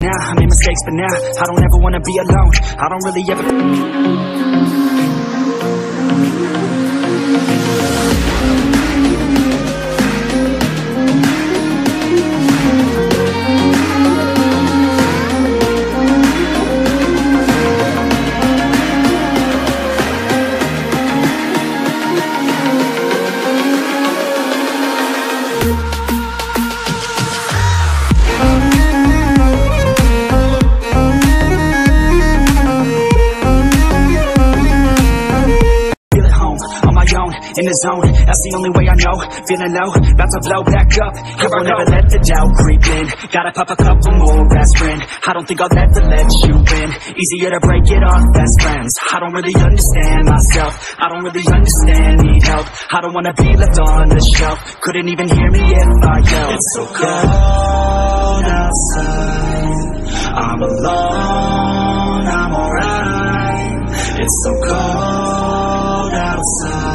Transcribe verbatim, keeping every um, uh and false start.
Now, I made mistakes, but now I don't ever wanna be alone. I don't really ever. In the zone, that's the only way I know. Feeling low, about to blow back up. Here I never let the doubt creep in. Gotta pop a couple more aspirin. I don't think I'll ever let you win. Easier to break it off best friends. I don't really understand myself. I don't really understand, need help. I don't wanna be left on the shelf. Couldn't even hear me if I yelled. It's so cold outside. I'm alone, I'm alright. It's so cold outside.